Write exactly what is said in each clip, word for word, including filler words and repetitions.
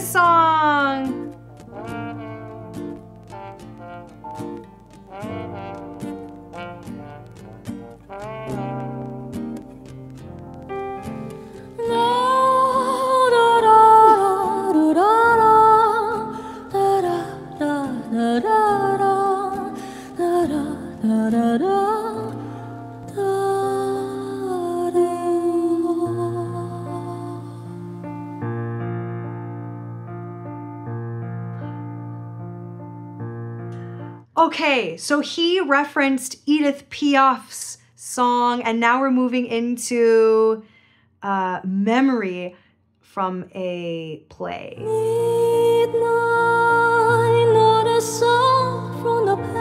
this song! Okay, so he referenced Edith Piaf's song, and now we're moving into uh, Memory from a play. Midnight, not a song from the pavement.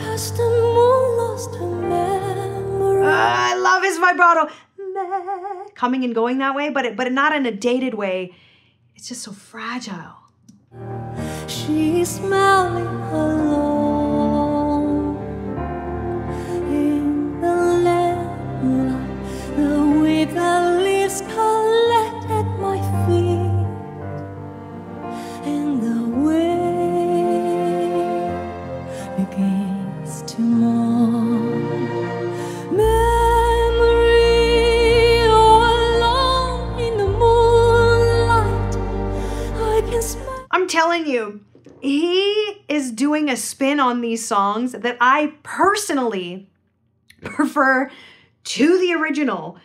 Has the moon lost her memory? Uh, I love his vibrato. Coming and going that way, but it, but not in a dated way. It's just so fragile. She's smiling alone in the lamplight, the way the leaves collect at my feet, and the way begins to mourn. Memory, all alone in the moonlight, I can smile. I'm telling you, he is doing a spin on these songs that I personally prefer to the original.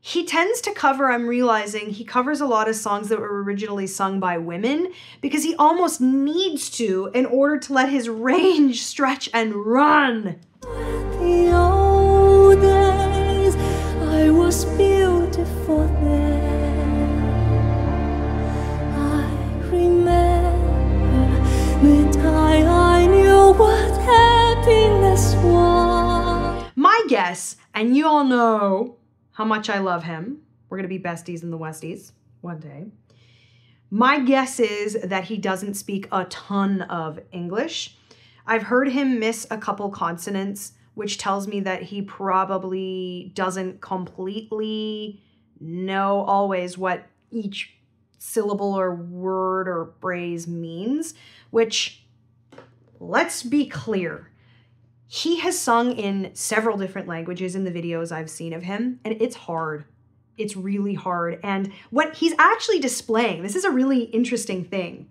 He tends to cover, I'm realizing, he covers a lot of songs that were originally sung by women because he almost needs to in order to let his range stretch and run. The old days, I was beautiful then. I remember. I knew what happiness was. My guess, and you all know how much I love him. We're gonna be besties in the Westies one day. My guess is that he doesn't speak a ton of English. I've heard him miss a couple consonants, which tells me that he probably doesn't completely know always what each syllable or word or phrase means, which, let's be clear, he has sung in several different languages in the videos I've seen of him, and it's hard. It's really hard. And what he's actually displaying, this is a really interesting thing.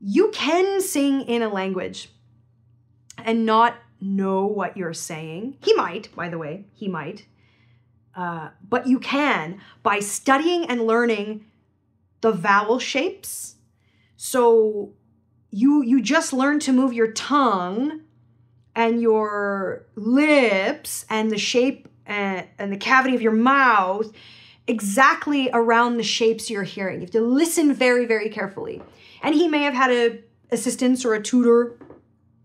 You can sing in a language and not know what you're saying. He might, by the way, he might. Uh, but you can by studying and learning the vowel shapes. So You, you just learn to move your tongue and your lips and the shape and, and the cavity of your mouth exactly around the shapes you're hearing. You have to listen very, very carefully. And he may have had an assistant or a tutor,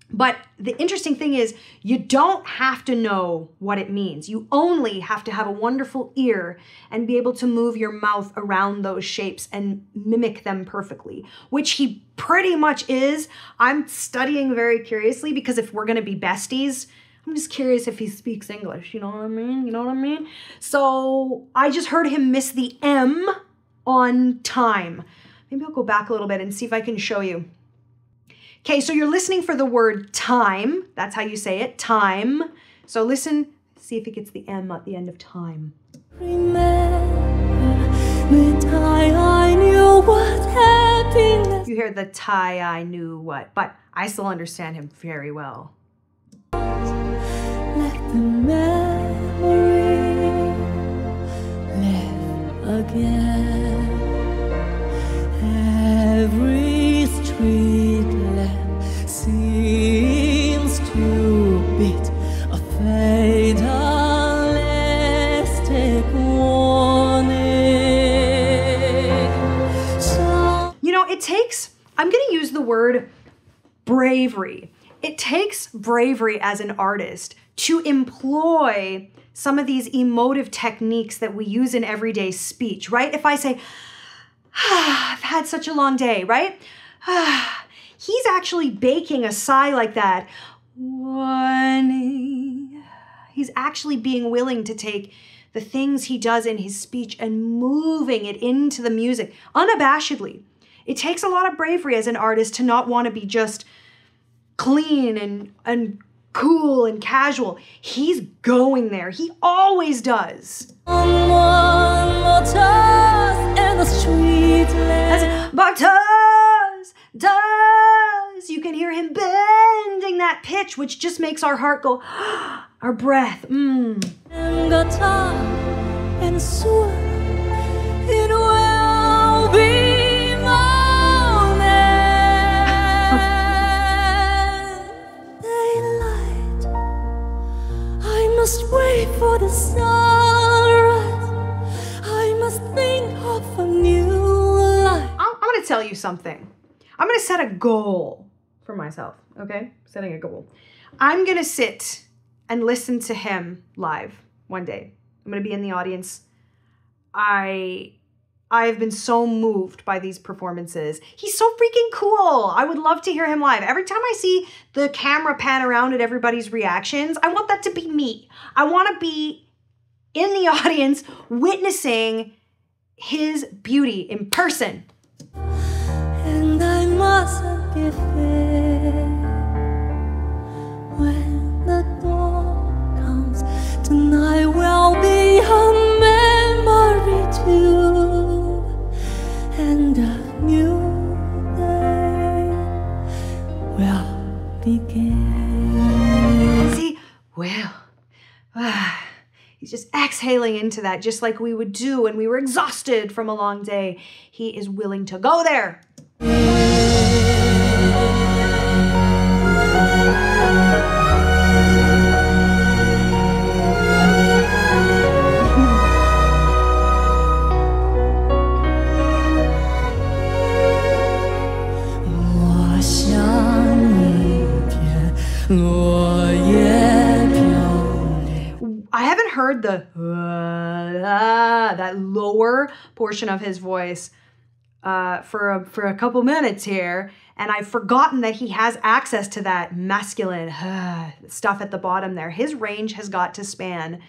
but the interesting thing is you don't have to know what it means. You only have to have a wonderful ear and be able to move your mouth around those shapes and mimic them perfectly, which he pretty much is. I'm studying very curiously because if we're gonna be besties, I'm just curious if he speaks English, you know what I mean? You know what I mean? So I just heard him miss the M on time. Maybe I'll go back a little bit and see if I can show you. Okay, so you're listening for the word time. That's how you say it, time. So listen, see if it gets the M at the end of time. Remember, tie, I knew what happiness. You hear the tie, I knew what, but I still understand him very well. Let the memory live again. Every street lamp seems to beat a fatalistic warning. So you know, it takes, I'm gonna use the word bravery. It takes bravery as an artist to employ some of these emotive techniques that we use in everyday speech, right? If I say, ah, I've had such a long day, right? Ah, he's actually baking a sigh like that. Warning. He's actually being willing to take the things he does in his speech and moving it into the music unabashedly. It takes a lot of bravery as an artist to not want to be just clean and, and cool and casual. He's going there. He always does. Bakus does. You can hear him bending that pitch, which just makes our heart go, our breath. Mm. I must wait for the sunrise. I must think of a new life. I'm, I'm gonna tell you something. I'm gonna set a goal for myself, okay? Setting a goal. I'm gonna sit and listen to him live one day. I'm gonna be in the audience. I, I have been so moved by these performances. He's so freaking cool. I would love to hear him live. Every time I see the camera pan around at everybody's reactions, I want that to be me. I want to be in the audience witnessing his beauty in person. And I mustn't be fair. When the dawn comes, tonight will be a memory too. See, well, ah, he's just exhaling into that, just like we would do when we were exhausted from a long day. He is willing to go there. I haven't heard the uh, that lower portion of his voice uh, for a, for a couple minutes here, and I've forgotten that he has access to that masculine uh, stuff at the bottom there. His range has got to span.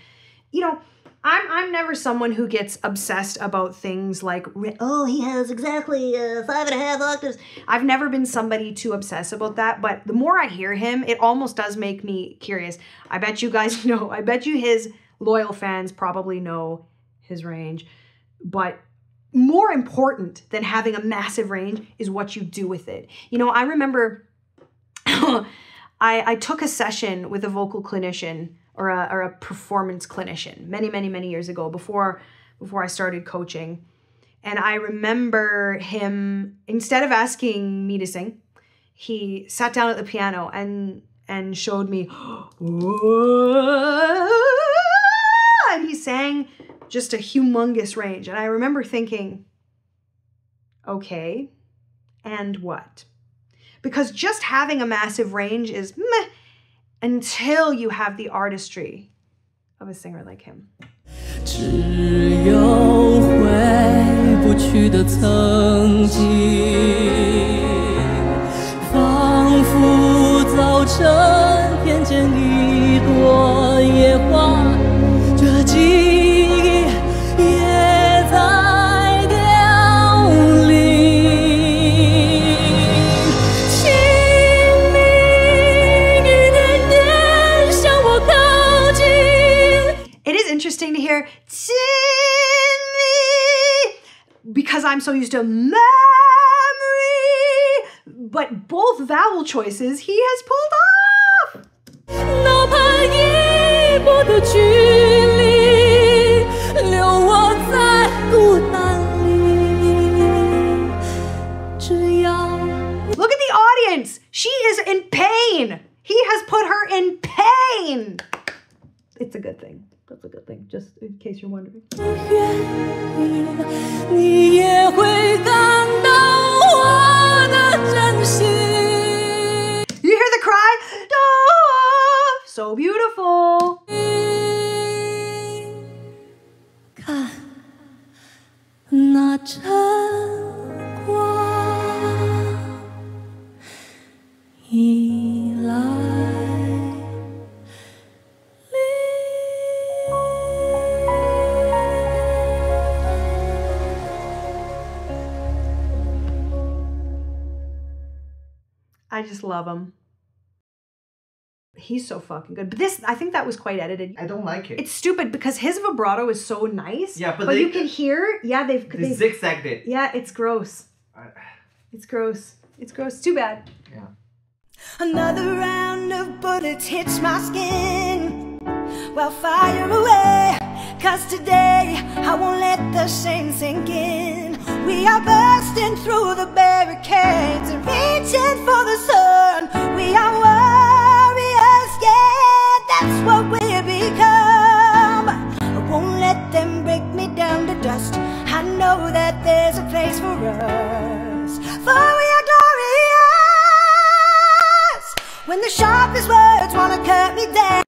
You know, I'm I'm never someone who gets obsessed about things like, oh, he has exactly uh, five and a half octaves. I've never been somebody to obsess about that, but the more I hear him, it almost does make me curious. I bet you guys know, I bet you his loyal fans probably know his range, but more important than having a massive range is what you do with it. You know, I remember I, I took a session with a vocal clinician Or a, or a performance clinician many, many, many years ago before, before I started coaching. And I remember him, instead of asking me to sing, he sat down at the piano and, and showed me, and he sang just a humongous range. And I remember thinking, okay, and what? Because just having a massive range is meh, until you have the artistry of a singer like him. Interesting to hear because I'm so used to memory, but both vowel choices he has pulled off. Look at the audience. She is in pain. He has put her in pain. It's a good thing. That's a good thing, just in case you're wondering. You hear the cry? Oh, so beautiful. Thank you. I just love him. He's so fucking good. But this, I think that was quite edited. I don't like it. It's stupid because his vibrato is so nice. Yeah, but, but they, you can hear. Yeah, they've they, they zigzagged it. Yeah, it's gross. I, it's gross. It's gross. Too bad. Yeah. Another round of bullets hits my skin. Well, fire away, cause today I won't let the shame sink in. We are bursting through the barricades and reaching for the sun. We are warriors, yeah, that's what we've become. I won't let them break me down to dust. I know that there's a place for us, for we are glorious. When the sharpest words wanna cut me down,